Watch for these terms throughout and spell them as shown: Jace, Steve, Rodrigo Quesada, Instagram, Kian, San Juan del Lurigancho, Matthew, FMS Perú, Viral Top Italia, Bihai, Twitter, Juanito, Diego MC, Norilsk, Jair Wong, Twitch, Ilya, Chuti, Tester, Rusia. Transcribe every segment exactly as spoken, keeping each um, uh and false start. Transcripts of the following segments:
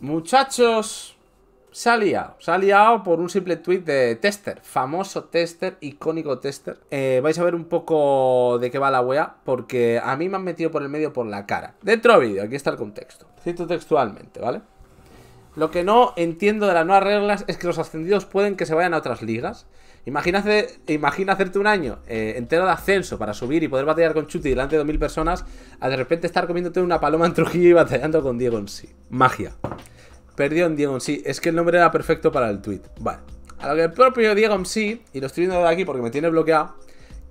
Muchachos, se ha liado. Se ha liado por un simple tweet de Tester. Famoso Tester, icónico Tester. Eh, vais a ver un poco de qué va la wea, porque a mí me han metido por el medio por la cara. Dentro del vídeo, aquí está el contexto. Cito textualmente, ¿vale? Lo que no entiendo de las nuevas reglas es que los ascendidos pueden que se vayan a otras ligas. Imagina, hacer, imagina hacerte un año eh, entero de ascenso para subir y poder batallar con Chuti delante de dos mil personas, a de repente estar comiéndote una paloma en Trujillo y batallando con Diego M C. Magia. Perdió en Diego M C. Es que el nombre era perfecto para el tweet. Vale. A lo que el propio Diego M C, y lo estoy viendo de aquí porque me tiene bloqueado,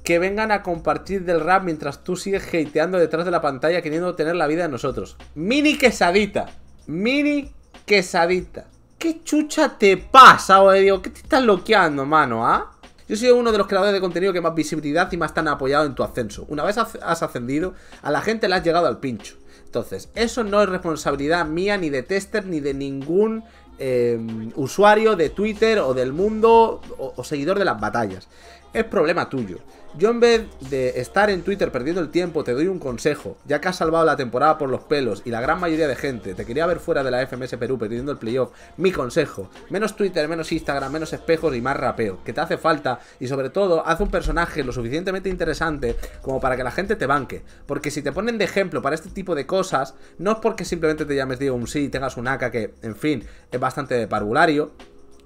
que vengan a compartir del rap mientras tú sigues hateando detrás de la pantalla queriendo tener la vida de nosotros. Mini quesadita. Mini quesadita. ¿Qué chucha te pasa, o digo, ¿qué te estás loqueando, mano, ah? ¿eh? Yo soy uno de los creadores de contenido que más visibilidad y más tan apoyado en tu ascenso. Una vez has ascendido, a la gente le has llegado al pincho. Entonces, eso no es responsabilidad mía, ni de Tester, ni de ningún eh, usuario de Twitter o del mundo o, o seguidor de las batallas. Es problema tuyo. Yo, en vez de estar en Twitter perdiendo el tiempo, te doy un consejo. Ya que has salvado la temporada por los pelos y la gran mayoría de gente te quería ver fuera de la F M S Perú perdiendo el playoff, mi consejo: menos Twitter, menos Instagram, menos espejos y más rapeo, que te hace falta. Y sobre todo, haz un personaje lo suficientemente interesante como para que la gente te banque. Porque si te ponen de ejemplo para este tipo de cosas, no es porque simplemente te llames Diego M C y tengas un A K que, en fin, es bastante de parvulario,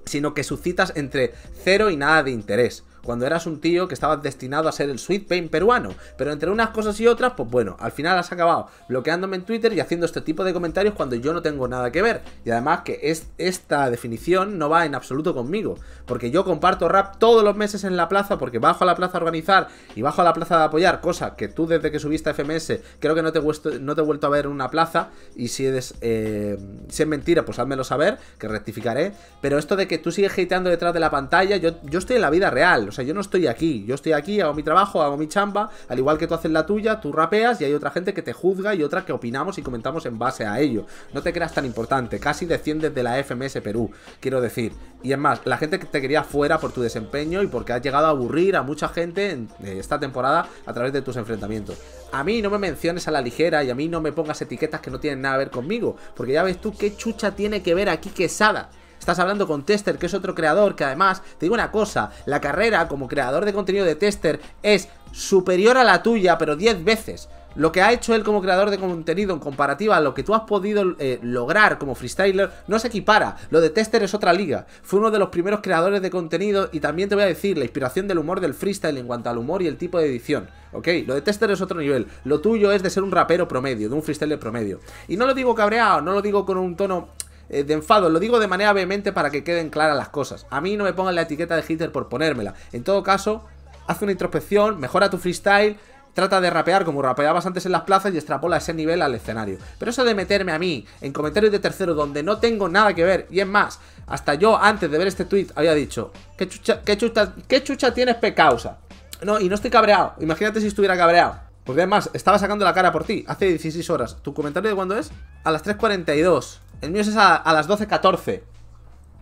sino que suscitas entre cero y nada de interés, cuando eras un tío que estabas destinado a ser el Sweet Pain peruano. Pero entre unas cosas y otras, pues bueno, al final has acabado bloqueándome en Twitter y haciendo este tipo de comentarios cuando yo no tengo nada que ver. Y además que es, esta definición no va en absoluto conmigo, porque yo comparto rap todos los meses en la plaza, porque bajo a la plaza a organizar y bajo a la plaza de apoyar, cosa que tú desde que subiste a F M S creo que no te, no te he vuelto a ver en una plaza. Y si, eres, eh, si es mentira, pues házmelo saber, que rectificaré. Pero esto de que tú sigues hateando detrás de la pantalla, yo, yo estoy en la vida real. O sea, yo no estoy aquí, yo estoy aquí, hago mi trabajo, hago mi chamba, al igual que tú haces la tuya, tú rapeas y hay otra gente que te juzga y otra que opinamos y comentamos en base a ello. No te creas tan importante, casi desciendes de la F M S Perú, quiero decir. Y es más, la gente que te quería fuera por tu desempeño y porque has llegado a aburrir a mucha gente en esta temporada a través de tus enfrentamientos. A mí no me menciones a la ligera y a mí no me pongas etiquetas que no tienen nada que ver conmigo, porque ya ves tú qué chucha tiene que ver aquí Quesada. Estás hablando con Tester, que es otro creador, que además, te digo una cosa, la carrera como creador de contenido de Tester es superior a la tuya, pero diez veces. Lo que ha hecho él como creador de contenido en comparativa a lo que tú has podido eh, lograr como freestyler no se equipara. Lo de Tester es otra liga. Fue uno de los primeros creadores de contenido y también te voy a decir la inspiración del humor del freestyle en cuanto al humor y el tipo de edición. Ok, lo de Tester es otro nivel. Lo tuyo es de ser un rapero promedio, de un freestyler promedio. Y no lo digo cabreado, no lo digo con un tono de enfado, lo digo de manera vehemente para que queden claras las cosas. A mí no me pongan la etiqueta de hater por ponérmela. En todo caso, haz una introspección, mejora tu freestyle, trata de rapear como rapeabas antes en las plazas y extrapola ese nivel al escenario. Pero eso de meterme a mí en comentarios de tercero donde no tengo nada que ver, y es más, hasta yo antes de ver este tweet había dicho, ¿qué chucha, qué chucha, qué chucha tienes pecausa? No, y no estoy cabreado, imagínate si estuviera cabreado. Porque además, estaba sacando la cara por ti hace dieciséis horas. ¿Tu comentario de cuándo es? A las tres cuarenta y dos. El mío es a, a las doce catorce.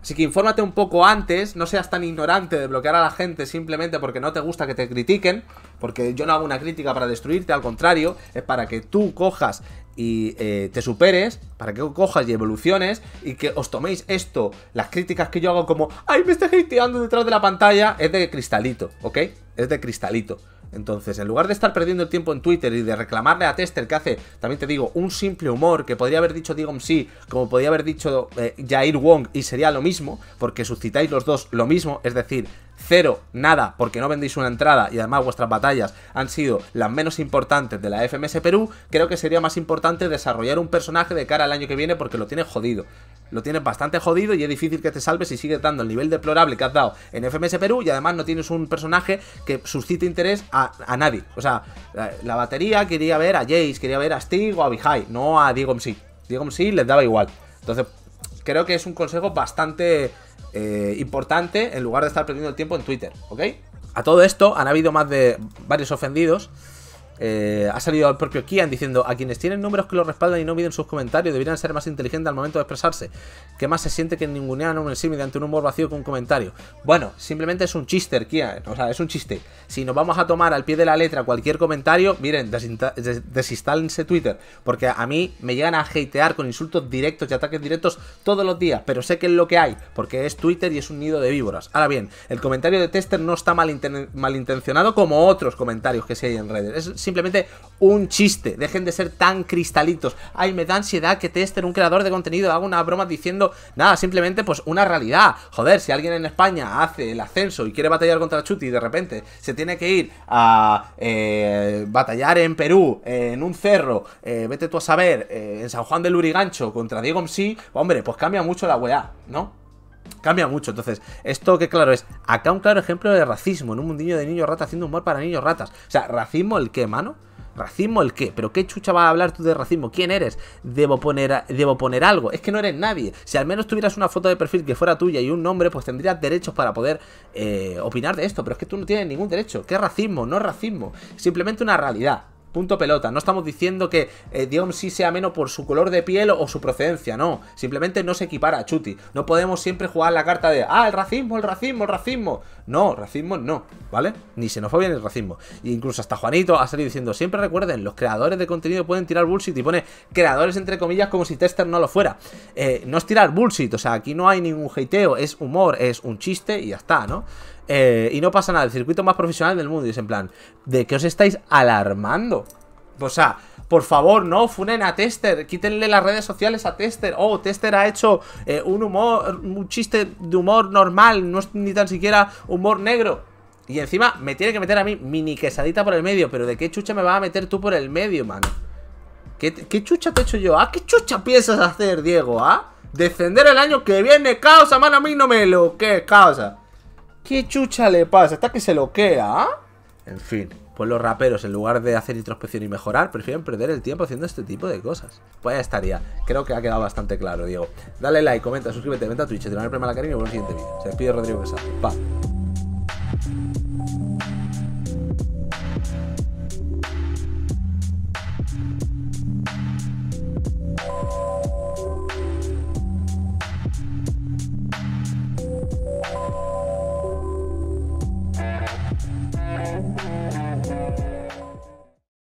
Así que infórmate un poco antes. No seas tan ignorante de bloquear a la gente simplemente porque no te gusta que te critiquen. Porque yo no hago una crítica para destruirte, al contrario, es para que tú cojas y eh, te superes, para que cojas y evoluciones y que os toméis esto, las críticas que yo hago como ¡ay, me estás hateando detrás de la pantalla! Es de cristalito, ¿ok? Es de cristalito. Entonces, en lugar de estar perdiendo el tiempo en Twitter y de reclamarle a Tester, que hace, también te digo, un simple humor que podría haber dicho Diego M C, como podría haber dicho eh, Jair Wong, y sería lo mismo, porque suscitáis los dos lo mismo, es decir, cero, nada, porque no vendéis una entrada y además vuestras batallas han sido las menos importantes de la F M S Perú. Creo que sería más importante desarrollar un personaje de cara al año que viene, porque lo tienes jodido. Lo tienes bastante jodido y es difícil que te salves si sigues dando el nivel deplorable que has dado en F M S Perú y además no tienes un personaje que suscite interés a, a nadie. O sea, la, la batería quería ver a Jace, quería ver a Steve o a Bihai, no a Diego M C. Diego M C les daba igual. Entonces, creo que es un consejo bastante eh, importante en lugar de estar perdiendo el tiempo en Twitter, ¿ok? A todo esto han habido más de varios ofendidos. Eh, ha salido el propio Kian diciendo: a quienes tienen números que lo respaldan y no miden sus comentarios deberían ser más inteligentes al momento de expresarse. ¿Qué más se siente que ningunean a un M C mediante un humor vacío con un comentario? Bueno, simplemente es un chiste, Kian. O sea, es un chiste. Si nos vamos a tomar al pie de la letra cualquier comentario, miren, desinstálense Twitter, porque a mí me llegan a hatear con insultos directos y ataques directos todos los días, pero sé que es lo que hay, porque es Twitter y es un nido de víboras. Ahora bien, el comentario de Tester no está malinten malintencionado como otros comentarios que se hay en redes. Es simplemente un chiste. Dejen de ser tan cristalitos. Ay, me da ansiedad que Tester, un creador de contenido, haga una broma diciendo nada, simplemente pues una realidad. Joder, si alguien en España hace el ascenso y quiere batallar contra Chuti y de repente se tiene que ir a eh, batallar en Perú, eh, en un cerro, eh, vete tú a saber, eh, en San Juan del Lurigancho contra Diego M C, hombre, pues cambia mucho la weá, ¿no? Cambia mucho. Entonces, esto que claro es, acá un claro ejemplo de racismo en un mundillo de niños ratas haciendo humor para niños ratas. O sea, ¿racismo el qué, mano? ¿Racismo el qué? ¿Pero qué chucha vas a hablar tú de racismo? ¿Quién eres? Debo poner, debo poner algo. Es que no eres nadie. Si al menos tuvieras una foto de perfil que fuera tuya y un nombre, pues tendrías derechos para poder eh, opinar de esto. Pero es que tú no tienes ningún derecho. ¿Qué racismo? No es racismo. Simplemente una realidad. Punto pelota. No estamos diciendo que eh, Diego M C sea menos por su color de piel o, o su procedencia, no. Simplemente no se equipara a Chuti. No podemos siempre jugar la carta de ah, el racismo, el racismo, el racismo. No, racismo no, ¿vale? Ni xenofobia ni racismo. E incluso hasta Juanito ha salido diciendo, siempre recuerden, los creadores de contenido pueden tirar bullshit, y pone creadores entre comillas como si Tester no lo fuera. Eh, no es tirar bullshit, o sea, aquí no hay ningún hateo, es humor, es un chiste y ya está, ¿no? Eh, y no pasa nada, el circuito más profesional del mundo. Y es en plan, ¿de qué os estáis alarmando? O sea, por favor, no funen a Tester, quítenle las redes sociales a Tester. Oh, Tester ha hecho eh, un humor, un chiste de humor normal, no es ni tan siquiera humor negro. Y encima me tiene que meter a mí mini quesadita por el medio. Pero ¿de qué chucha me vas a meter tú por el medio, mano? ¿Qué, qué chucha te he hecho yo? ¿Ah? ¿Qué chucha piensas hacer, Diego? ¿Ah? Descender el año que viene, causa, mano, a mí no me lo... ¿Qué causa? ¿Qué chucha le pasa? Hasta que se loquea, ¿eh? En fin, pues los raperos, en lugar de hacer introspección y mejorar, prefieren perder el tiempo haciendo este tipo de cosas. Pues ya estaría. Creo que ha quedado bastante claro, Diego. Dale like, comenta, suscríbete, vente a Twitch, te van a dar el premio a la cariño y vuelvo al siguiente vídeo. Se despide Rodrigo Quesada. Pa.